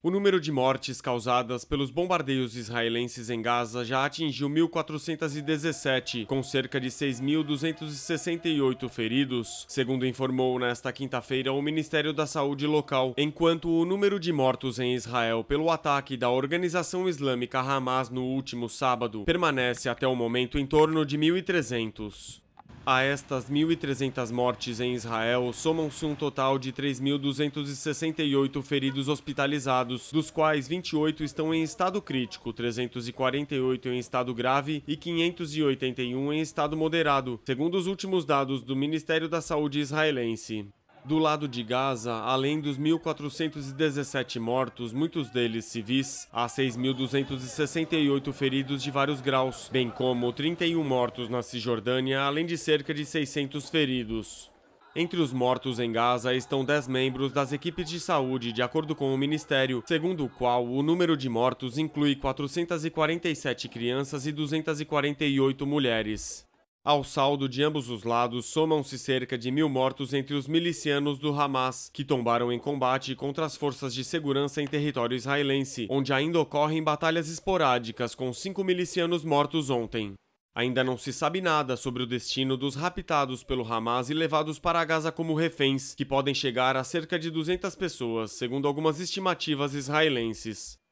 O número de mortes causadas pelos bombardeios israelenses em Gaza já atingiu 1.417, com cerca de 6.268 feridos, segundo informou nesta quinta-feira o Ministério da Saúde local, enquanto o número de mortos em Israel pelo ataque da organização islâmica Hamas no último sábado permanece até o momento em torno de 1.300. A estas 1.300 mortes em Israel, somam-se um total de 3.268 feridos hospitalizados, dos quais 28 estão em estado crítico, 348 em estado grave e 581 em estado moderado, segundo os últimos dados do Ministério da Saúde israelense. Do lado de Gaza, além dos 1.417 mortos, muitos deles civis, há 6.268 feridos de vários graus, bem como 31 mortos na Cisjordânia, além de cerca de 600 feridos. Entre os mortos em Gaza estão 10 membros das equipes de saúde, de acordo com o Ministério, segundo o qual o número de mortos inclui 447 crianças e 248 mulheres. Ao saldo de ambos os lados, somam-se cerca de 1.000 mortos entre os milicianos do Hamas, que tombaram em combate contra as forças de segurança em território israelense, onde ainda ocorrem batalhas esporádicas, com 5 milicianos mortos ontem. Ainda não se sabe nada sobre o destino dos raptados pelo Hamas e levados para Gaza como reféns, que podem chegar a cerca de 200 pessoas, segundo algumas estimativas israelenses.